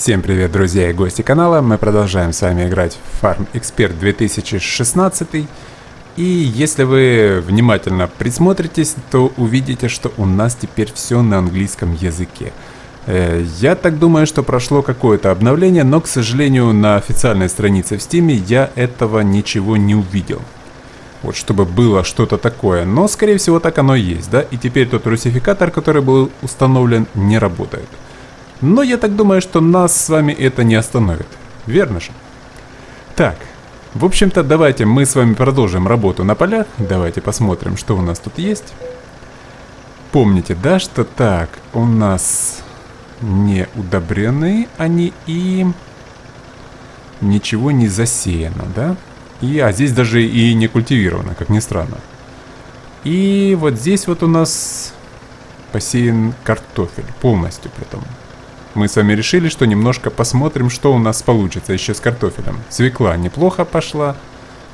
Всем привет, друзья и гости канала. Мы продолжаем с вами играть в Farm Expert 2016. И если вы внимательно присмотритесь, то увидите, что у нас теперь все на английском языке. Я так думаю, что прошло какое-то обновление, но, к сожалению, на официальной странице в Steam я этого ничего не увидел. Вот чтобы было что-то такое. Но, скорее всего, так оно и есть, да? И теперь тот русификатор, который был установлен, не работает. Но я так думаю, что нас с вами это не остановит. Верно же? Так, в общем-то, давайте мы с вами продолжим работу на полях. Давайте посмотрим, что у нас тут есть. Помните, да, что так, у нас не удобрены они и ничего не засеяно, да? И, а здесь даже и не культивировано, как ни странно. И вот здесь вот у нас посеян картофель полностью при том. Мы с вами решили, что немножко посмотрим, что у нас получится еще с картофелем. Свекла неплохо пошла,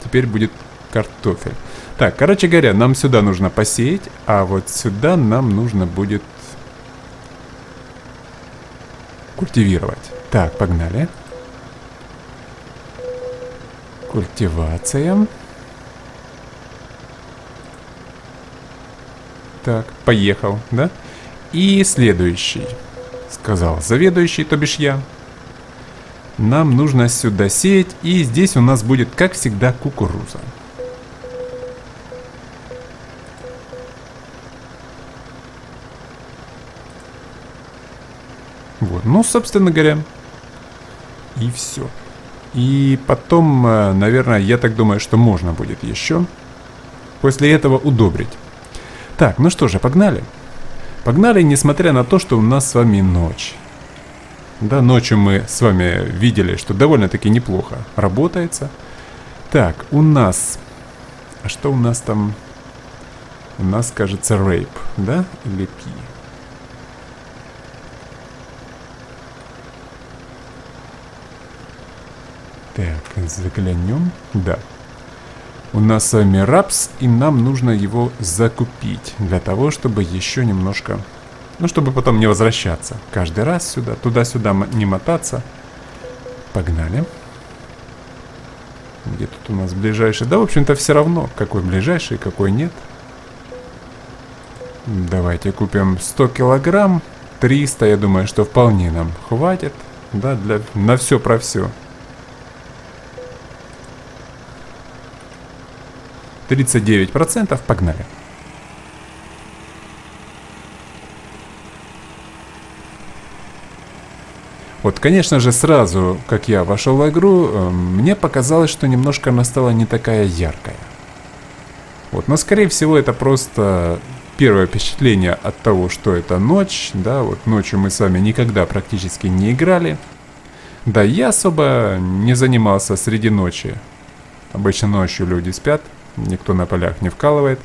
теперь будет картофель. Так, короче говоря, нам сюда нужно посеять, а вот сюда нам нужно будет культивировать. Так, погнали. Культивация. Так, поехал, да? И следующий. Сказал заведующий, то бишь я. Нам нужно сюда сеять. И здесь у нас будет, как всегда, кукуруза. Вот, ну, собственно говоря. И все. И потом, наверное, я так думаю, что можно будет еще после этого удобрить. Так, ну что же, погнали. Погнали, несмотря на то, что у нас с вами ночь. Да, ночью мы с вами видели, что довольно-таки неплохо работается. Так, у нас... А что у нас там? У нас, кажется, рейп, да? Или пи? Так, заглянем. Да. У нас с вами рапс, и нам нужно его закупить. Для того, чтобы еще немножко... Ну, чтобы потом не возвращаться. Каждый раз сюда, туда-сюда не мотаться. Погнали. Где тут у нас ближайший? Да, в общем-то, все равно, какой ближайший, какой нет. Давайте купим 100 килограмм. 300, я думаю, что вполне нам хватит. Да, для... на все про все. 39%, погнали. Вот, конечно же, сразу, как я вошел в игру, мне показалось, что немножко она стала не такая яркая. Вот, но, скорее всего, это просто первое впечатление от того, что это ночь. Да, вот ночью мы с вами никогда практически не играли. Да, я особо не занимался среди ночи. Обычно ночью люди спят. Никто на полях не вкалывает.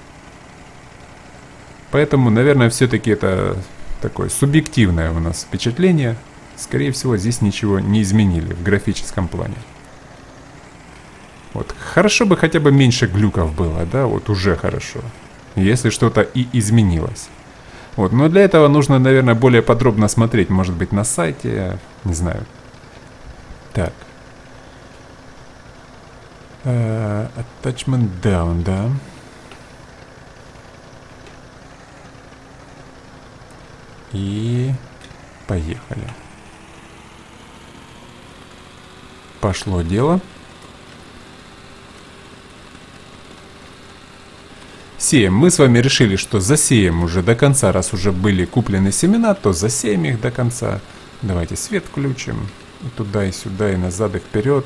Поэтому, наверное, все-таки это такое субъективное у нас впечатление. Скорее всего, здесь ничего не изменили в графическом плане. Вот, хорошо бы хотя бы меньше глюков было, да, вот уже хорошо. Если что-то и изменилось. Вот, но для этого нужно, наверное, более подробно смотреть, может быть, на сайте, не знаю. Так. Attachment down, да. И поехали. Пошло дело. Сеем. Мы с вами решили, что засеем уже до конца. Раз уже были куплены семена, то засеем их до конца. Давайте свет включим. И туда, и сюда, и назад, и вперед.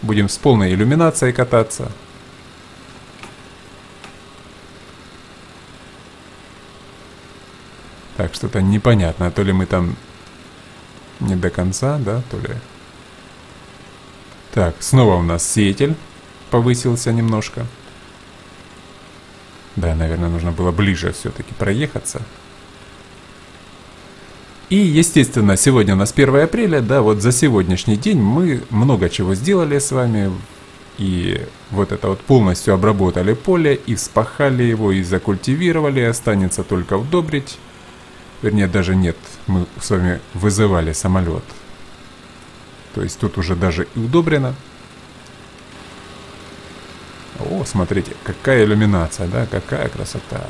Будем с полной иллюминацией кататься. Так, что-то непонятно. То ли мы там не до конца, да, то ли... Так, снова у нас сеятель повысился немножко. Да, наверное, нужно было ближе все-таки проехаться. И, естественно, сегодня у нас 1 апреля, да, вот за сегодняшний день мы много чего сделали с вами. И вот это вот полностью обработали поле, и вспахали его, и закультивировали, останется только удобрить. Вернее, даже нет, мы с вами вызывали самолет То есть тут уже даже и удобрено. О, смотрите, какая иллюминация, да, какая красота.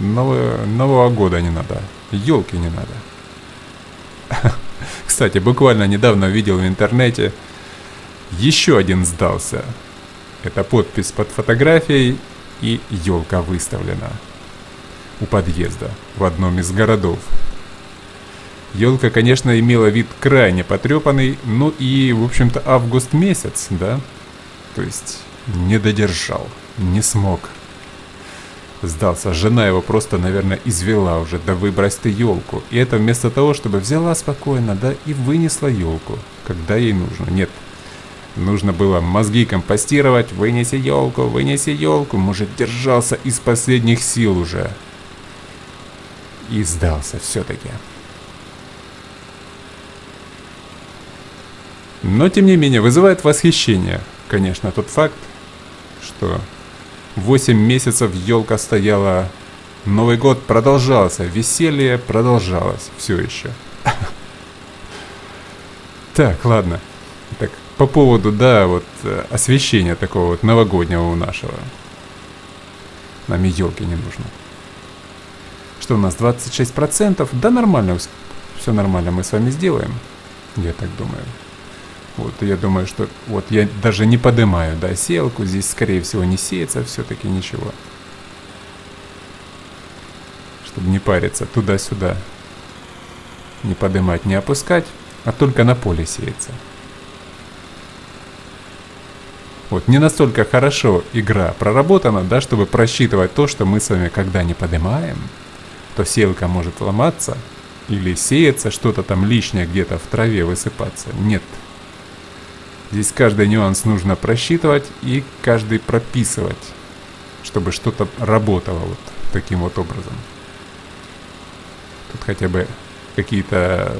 Нового года не надо, елки не надо. Кстати, буквально недавно видел в интернете, еще один сдался. Это подпись под фотографией, и елка выставлена у подъезда в одном из городов. Елка, конечно, имела вид крайне потрепанный, ну и, в общем-то, август месяц, да? То есть не додержал, не смог. Сдался, жена его просто, наверное, извела уже, да выбрось ты елку. И это вместо того, чтобы взяла спокойно, да, и вынесла елку, когда ей нужно. Нет, нужно было мозги компостировать, вынеси елку, мужик держался из последних сил уже. И сдался все-таки. Но, тем не менее, вызывает восхищение, конечно, тот факт, что 8 месяцев елка стояла, Новый год продолжался, веселье продолжалось все еще. Так, ладно. Так, по поводу, да, вот освещения такого вот новогоднего у нашего. Нам и елки не нужно. Что у нас, 26%? Да нормально, все нормально мы с вами сделаем, я так думаю. Вот, я думаю, что вот я даже не поднимаю, да, селку, здесь, скорее всего, не сеется все-таки ничего. Чтобы не париться туда-сюда. Не поднимать, не опускать, а только на поле сеется. Вот, не настолько хорошо игра проработана, да, чтобы просчитывать то, что мы с вами когда не поднимаем, то селка может ломаться или сеется что-то там лишнее где-то в траве высыпаться. Нет. Здесь каждый нюанс нужно просчитывать и каждый прописывать, чтобы что-то работало вот таким вот образом. Тут хотя бы какие-то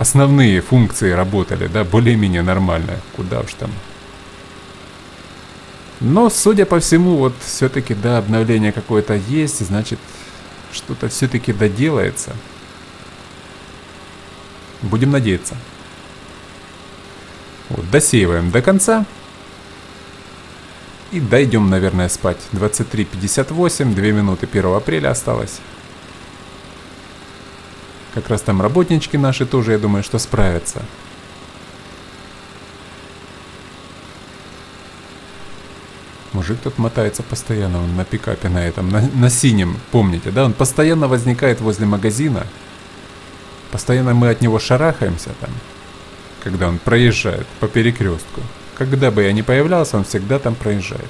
основные функции работали, да, более-менее нормально, куда уж там. Но, судя по всему, вот все-таки, да, обновление какое-то есть, значит, что-то все-таки доделается. Будем надеяться. Вот, досеиваем до конца и дойдем, наверное, спать. 23:58, 2 минуты 1 апреля осталось. Как раз там работнички наши тоже, я думаю, что справятся. Мужик тут мотается постоянно, он на пикапе на этом, на синем, помните, да? Он постоянно возникает возле магазина, постоянно мы от него шарахаемся там. Когда он проезжает по перекрестку. Когда бы я ни появлялся, он всегда там проезжает.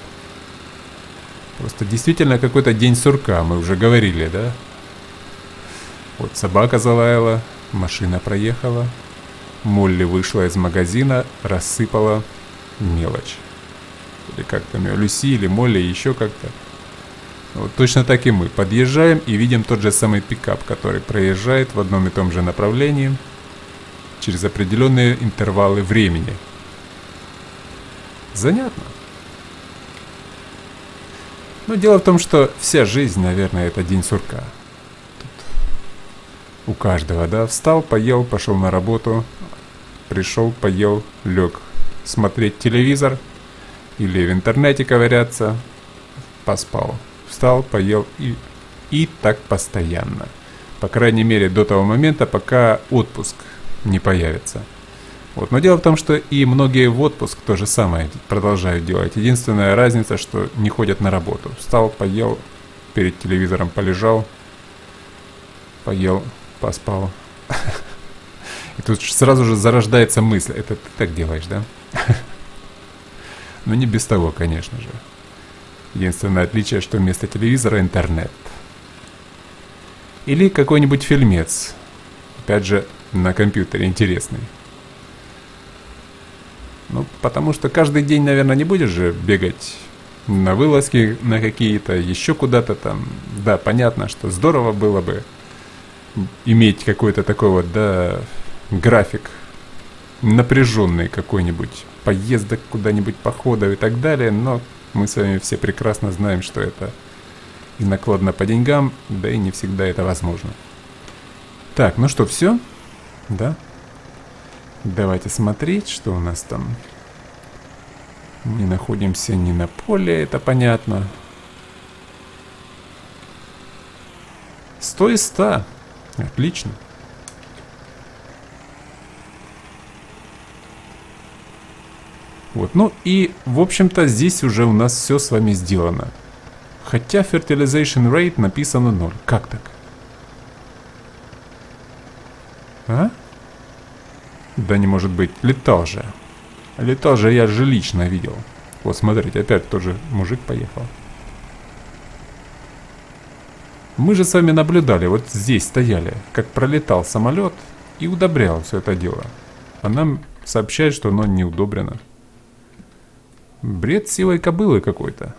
Просто действительно какой-то день сурка, мы уже говорили, да? Вот собака залаяла, машина проехала, Молли вышла из магазина, рассыпала мелочь. Или как там ее, Люси или Молли, еще как-то. Вот точно так и мы подъезжаем и видим тот же самый пикап, который проезжает в одном и том же направлении через определенные интервалы времени. Занятно. Но дело в том, что вся жизнь, наверное, это день сурка. Тут у каждого, да, встал, поел, пошел на работу, пришел, поел, лег смотреть телевизор или в интернете ковыряться, поспал, встал, поел и так постоянно. По крайней мере, до того момента, пока отпуск не появится. Вот. Но дело в том, что и многие в отпуск то же самое продолжают делать. Единственная разница, что не ходят на работу. Встал, поел, перед телевизором полежал, поел, поспал. И тут сразу же зарождается мысль. Это ты так делаешь, да? Но не без того, конечно же. Единственное отличие, что вместо телевизора интернет. Или какой-нибудь фильмец. Опять же, на компьютере интересный. Ну, потому что каждый день, наверное, не будешь же бегать на вылазки, на какие-то, еще куда-то там. Да, понятно, что здорово было бы иметь какой-то такой вот, да, график напряженный какой-нибудь, поездок куда-нибудь, походов и так далее, но мы с вами все прекрасно знаем, что это и накладно по деньгам, да и не всегда это возможно. Так, ну что, все? Да? Давайте смотреть, что у нас там. Мы находимся не на поле, это понятно. 100 из 100. Отлично. Вот, ну и, в общем-то, здесь уже у нас все с вами сделано. Хотя fertilization rate написано 0. Как так? А? Да не может быть. Летал же. Летал же, я же лично видел. Вот, смотрите, опять тот же мужик поехал. Мы же с вами наблюдали, вот здесь стояли, как пролетал самолет и удобрял все это дело. А нам сообщает, что оно не удобрено. Бред сивой кобылы какой-то.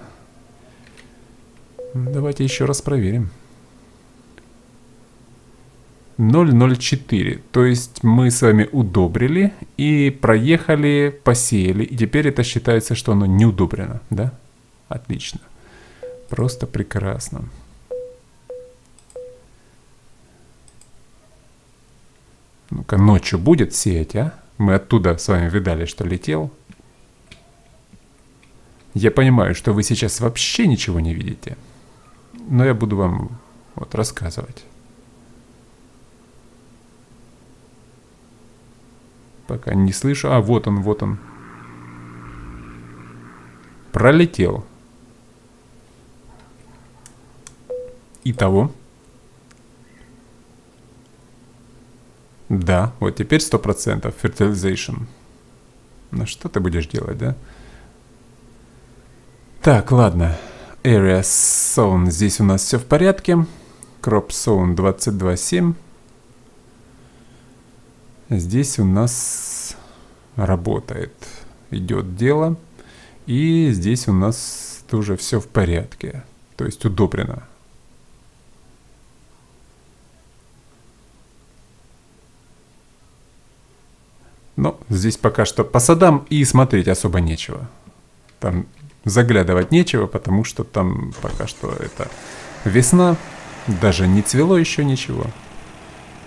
Давайте еще раз проверим. 0,04. То есть мы с вами удобрили и проехали, посеяли. И теперь это считается, что оно не удобрено. Да? Отлично. Просто прекрасно. Ну-ка, ночью будет сеять, а? Мы оттуда с вами видали, что летел. Я понимаю, что вы сейчас вообще ничего не видите. Но я буду вам вот рассказывать. Пока не слышу. А, вот он, вот он. Пролетел. Итого. Да, вот теперь 100% fertilization. Ну что ты будешь делать, да? Так, ладно. Area Zone. Здесь у нас все в порядке. Crop Zone 22.7. Здесь у нас работает, идет дело. И здесь у нас тоже все в порядке. То есть удобрено. Но здесь пока что по садам и смотреть особо нечего. Там заглядывать нечего, потому что там пока что это весна. Даже не цвело еще ничего.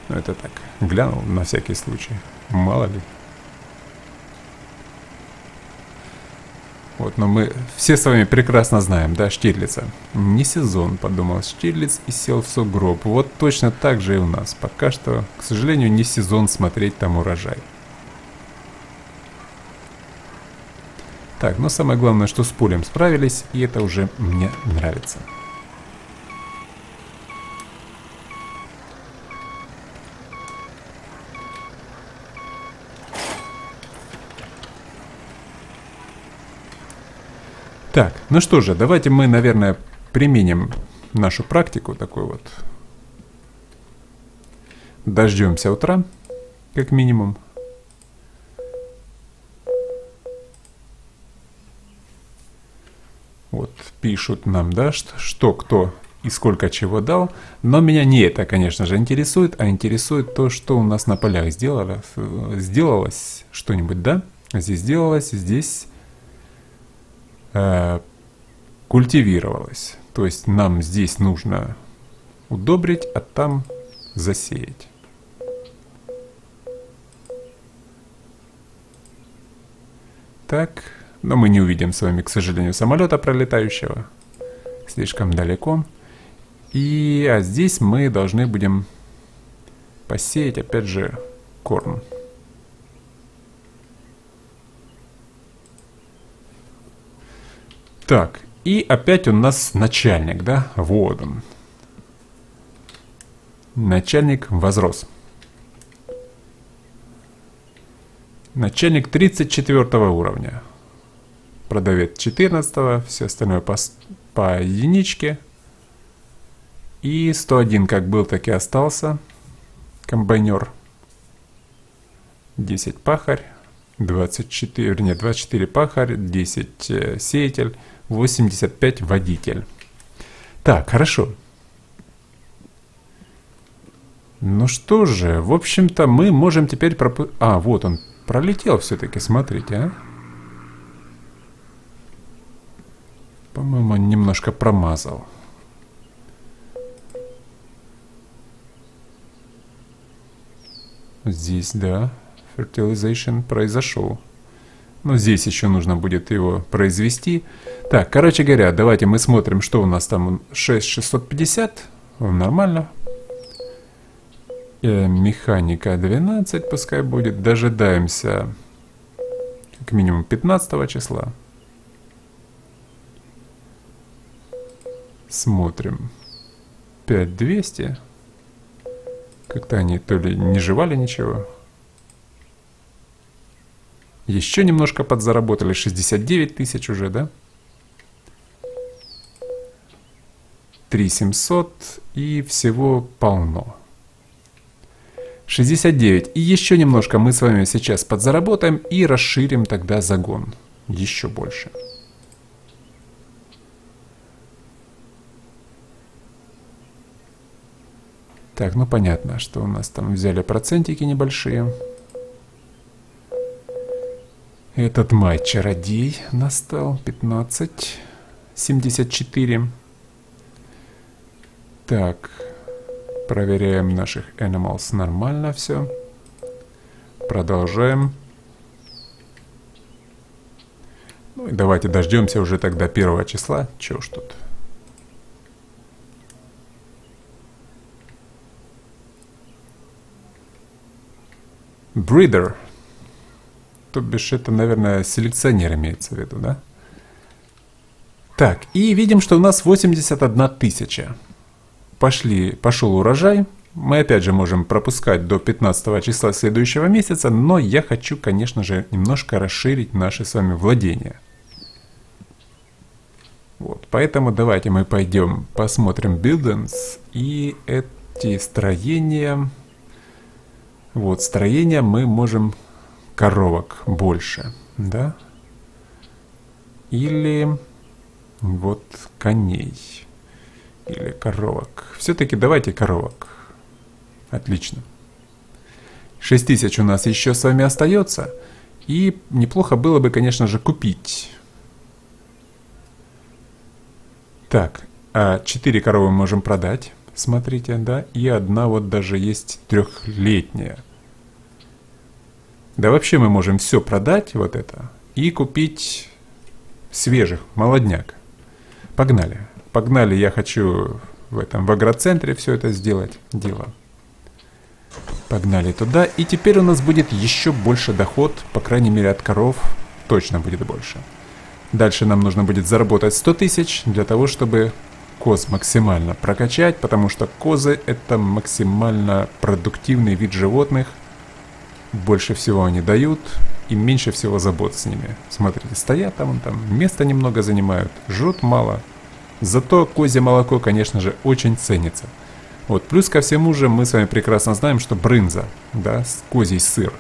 Ну, это так, глянул на всякий случай. Мало ли. Вот, но мы все с вами прекрасно знаем, да, Штирлица. Не сезон, подумал Штирлиц и сел в сугроб. Вот точно так же и у нас. Пока что, к сожалению, не сезон смотреть там урожай. Так, но самое главное, что с полем справились, и это уже мне нравится. Так, ну что же, давайте мы, наверное, применим нашу практику такую вот. Дождемся утра, как минимум. Вот пишут нам, да, что кто и сколько чего дал. Но меня не это, конечно же, интересует, а интересует то, что у нас на полях сделалось что-нибудь, да? Здесь сделалось, здесь... культивировалось. То есть нам здесь нужно удобрить, а там засеять. Так, но мы не увидим с вами, к сожалению, самолета пролетающего. Слишком далеко. И а здесь мы должны будем посеять, опять же, корм. Так, и опять у нас начальник, да? Вот он. Начальник возрос. Начальник 34 уровня. Продавец 14, все остальное по единичке. И 101 как был, так и остался. Комбайнер. 10 пахарь. 24 пахарь, 10 сеятель. 85 водитель. Так, хорошо. Ну что же, в общем-то мы можем теперь А, вот он пролетел все-таки, смотрите, а? По-моему, он немножко промазал. Здесь, да, Fertilization произошел. Но здесь еще нужно будет его произвести. Так, короче говоря, давайте мы смотрим, что у нас там. 6650. Нормально. Механика 12 пускай будет. Дожидаемся как минимум 15 числа. Смотрим. 5200. Как-то они то ли не жевали ничего. Еще немножко подзаработали. 69 тысяч уже, да? 3700. И всего полно. 69. И еще немножко мы с вами сейчас подзаработаем и расширим тогда загон. Еще больше. Так, ну понятно, что у нас там взяли процентики небольшие. Этот май-чародей настал. 15. 74. Так. Проверяем наших animals. Нормально все. Продолжаем. Ну и давайте дождемся уже тогда 1 числа. Чего ж тут. Breeder. То бишь это, наверное, селекционер имеется в виду, да? Так, и видим, что у нас 81 тысяча. Пошел урожай. Мы опять же можем пропускать до 15 числа следующего месяца, но я хочу, конечно же, немножко расширить наши с вами владения. Вот, поэтому давайте мы пойдем посмотрим buildings и эти строения. Вот, строения мы можем... коровок больше, да? Или вот коней. Или коровок. Все-таки давайте коровок. Отлично. 6000 у нас еще с вами остается. И неплохо было бы, конечно же, купить. Так, 4 коровы можем продать. Смотрите, да? И одна вот даже есть трехлетняя. Да вообще мы можем все продать, вот это, и купить свежих, молодняк. Погнали. Погнали, я хочу в агроцентре все это сделать, дело. Погнали туда, и теперь у нас будет еще больше доход, по крайней мере от коров точно будет больше. Дальше нам нужно будет заработать 100 тысяч для того, чтобы коз максимально прокачать, потому что козы это максимально продуктивный вид животных. Больше всего они дают и меньше всего забот с ними. Смотрите, стоят там место немного занимают, жрут мало. Зато козье молоко, конечно же, очень ценится. Вот, плюс ко всему же мы с вами прекрасно знаем, что брынза, да, козий сыр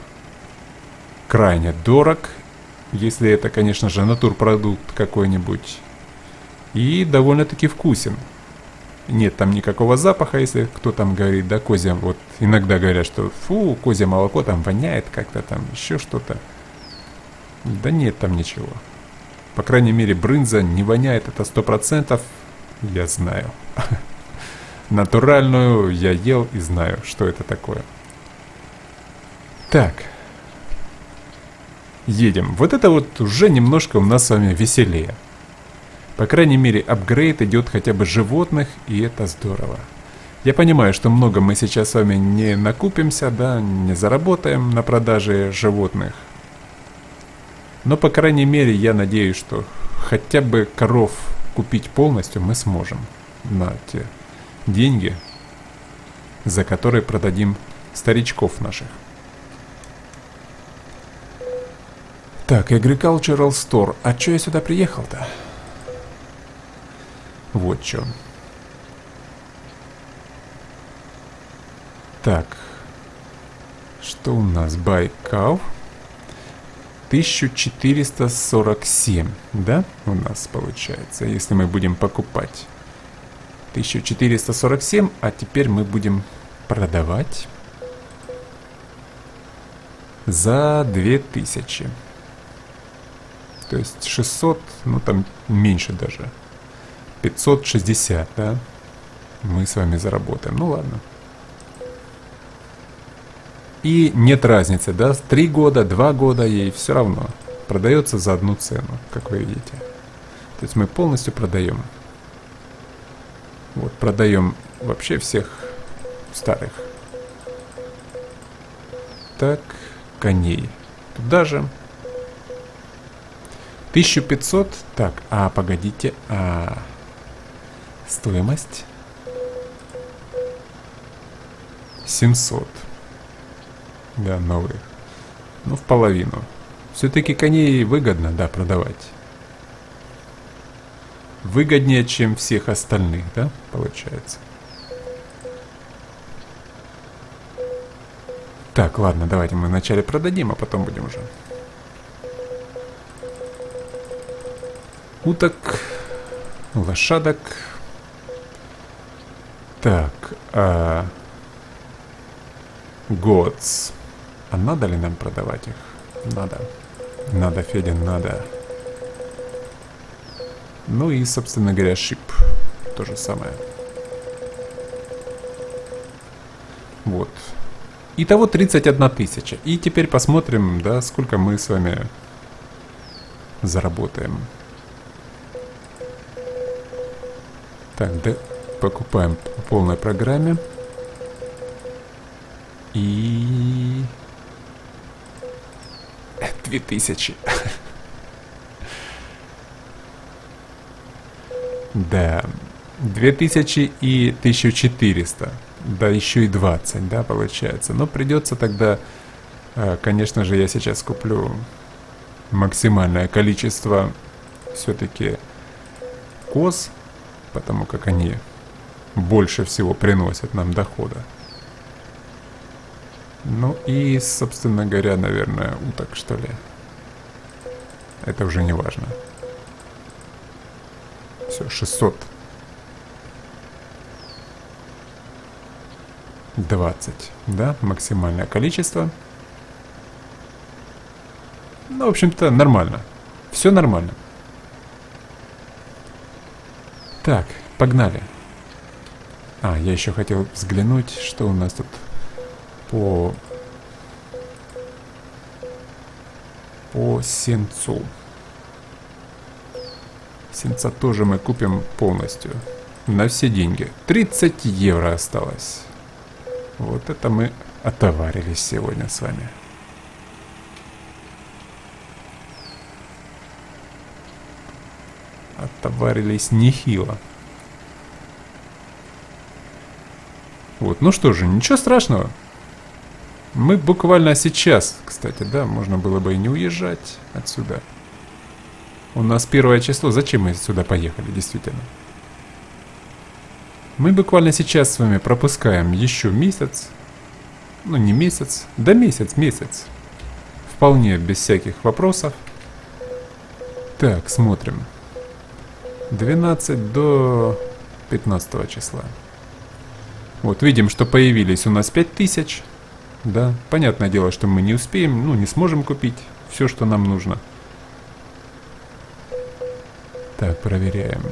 крайне дорог, если это, конечно же, натурпродукт какой-нибудь. И довольно-таки вкусен. Нет там никакого запаха, если кто там говорит, да, козья, вот иногда говорят, что фу, козье молоко там воняет как-то там, еще что-то. Да нет там ничего. По крайней мере, брынза не воняет, это 100%, я знаю. Натуральную я ел и знаю, что это такое. Так. Едем. Вот это вот уже немножко у нас с вами веселее. По крайней мере, апгрейд идет хотя бы животных, и это здорово. Я понимаю, что много мы сейчас с вами не накупимся, да, не заработаем на продаже животных. Но, по крайней мере, я надеюсь, что хотя бы коров купить полностью мы сможем на те деньги, за которые продадим старичков наших. Так, Agricultural Store. А чё я сюда приехал-то? Вот что. Так. Что у нас? Байкал. 1447. Да? У нас получается. Если мы будем покупать. 1447. А теперь мы будем продавать. За 2000. То есть 600. Ну там меньше даже. 560, да? Мы с вами заработаем. Ну ладно. И нет разницы, да, 3 года, 2 года, ей все равно. Продается за одну цену, как вы видите. То есть мы полностью продаем. Вот, продаем вообще всех старых. Так, коней. Туда же. 1500. Так, а погодите, а стоимость 700. Да, новых. Ну, в половину. Все-таки коней выгодно, да, продавать. Выгоднее, чем всех остальных, да, получается. Так, ладно, давайте мы вначале продадим, а потом будем уже. Уток, лошадок. Так, Годс. А надо ли нам продавать их? Надо. Надо, Федя, надо. Ну и, собственно говоря, шип. То же самое. Вот. Итого 31 тысяча. И теперь посмотрим, да, сколько мы с вами заработаем. Так, да, покупаем по полной программе. И... 2000. Да, 2000 и 1400. Да, еще и 20, да, получается. Но придется тогда, конечно же, я сейчас куплю максимальное количество все-таки коз, потому как они больше всего приносят нам дохода. Ну и, собственно говоря, наверное, уток, что ли. Это уже не важно. Все, 620, да, максимальное количество. Ну, в общем-то, нормально. Все нормально. Так, погнали. А, я еще хотел взглянуть, что у нас тут по сенцу. Сенца тоже мы купим полностью. На все деньги. 30 евро осталось. Вот это мы отоварились сегодня с вами. Отоварились нехило. Вот, ну что же, ничего страшного. Мы буквально сейчас, кстати, да, можно было бы и не уезжать отсюда. У нас 1 число, зачем мы сюда поехали, действительно? Мы буквально сейчас с вами пропускаем еще месяц. Ну, не месяц, да месяц. Вполне без всяких вопросов. Так, смотрим. 12 до 15 числа. Вот, видим, что появились у нас 5000. Да, понятное дело, что мы не успеем, ну, не сможем купить все, что нам нужно. Так, проверяем.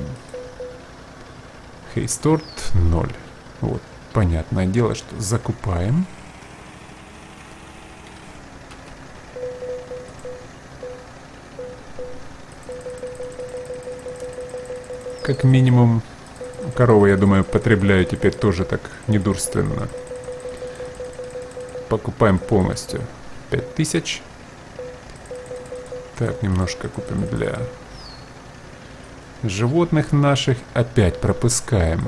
Хейсторт 0. Вот, понятное дело, что закупаем. Как минимум, коровы, я думаю, потребляю теперь тоже так недурственно. Покупаем полностью 5000. Так, немножко купим для животных наших. Опять пропускаем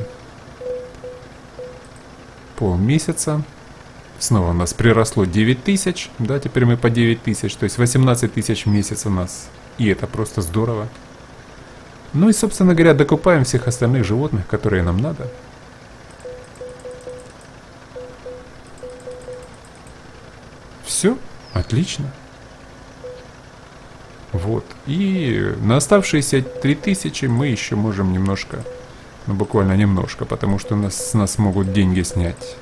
полмесяца. Снова у нас приросло 9000. Да, теперь мы по 9000. То есть 18 тысяч в месяц у нас. И это просто здорово. Ну и, собственно говоря, докупаем всех остальных животных, которые нам надо. Все, отлично. Вот. И на оставшиеся 3000 мы еще можем немножко, ну буквально немножко, потому что с нас могут деньги снять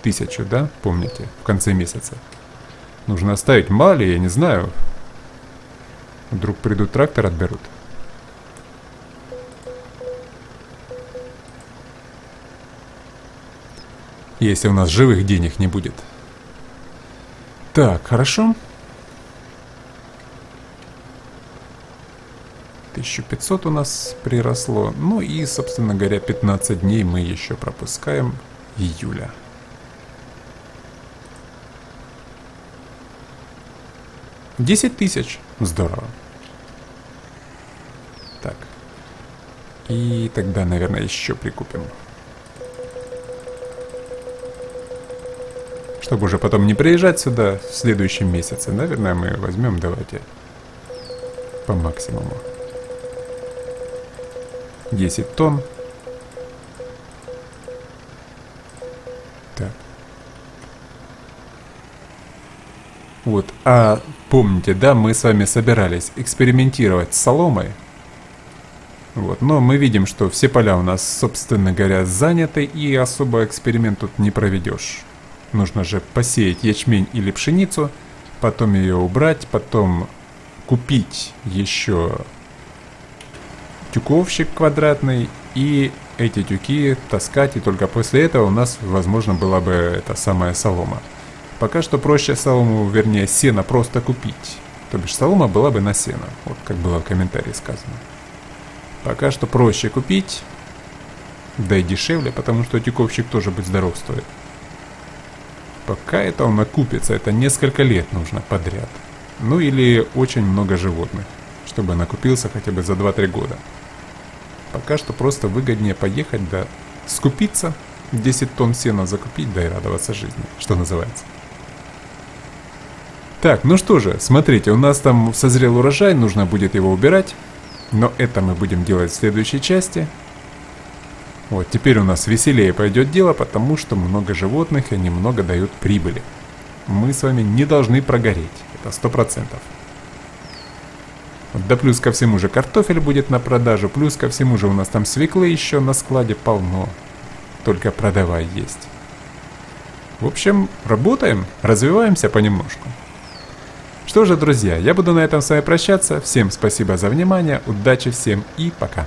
1000, да, помните, в конце месяца. Нужно оставить, мало ли, я не знаю. Вдруг придут, трактор отберут. Если у нас живых денег не будет. Так, хорошо. 1500 у нас приросло. Ну и, собственно говоря, 15 дней мы еще пропускаем июля. $10 000. Здорово. Так. И тогда, наверное, еще прикупим. Чтобы уже потом не приезжать сюда в следующем месяце, наверное, мы возьмем, давайте, по максимуму. 10 тонн. Так. Вот, а помните, да, мы с вами собирались экспериментировать с соломой. Вот, но мы видим, что все поля у нас, собственно говоря, заняты, и особо эксперимент тут не проведешь. Нужно же посеять ячмень или пшеницу, потом ее убрать, потом купить еще тюковщик квадратный и эти тюки таскать, и только после этого у нас, возможно, была бы эта самая солома. Пока что проще солому, вернее, сено просто купить. То бишь солома была бы на сено, вот как было в комментарии сказано. Пока что проще купить, да и дешевле, потому что тюковщик тоже быть здоров стоит. Пока это он окупится, это несколько лет нужно подряд. Ну или очень много животных, чтобы он окупился хотя бы за 2-3 года. Пока что просто выгоднее поехать, да скупиться, 10 тонн сена закупить, да и радоваться жизни, что называется. Так, ну что же, смотрите, у нас там созрел урожай, нужно будет его убирать. Но это мы будем делать в следующей части. Вот, теперь у нас веселее пойдет дело, потому что много животных и они много дают прибыли. Мы с вами не должны прогореть, это 100%. Да плюс ко всему же картофель будет на продажу, плюс ко всему же у нас там свеклы еще на складе полно. Только продавай есть. В общем, работаем, развиваемся понемножку. Что же, друзья, я буду на этом с вами прощаться. Всем спасибо за внимание, удачи всем и пока.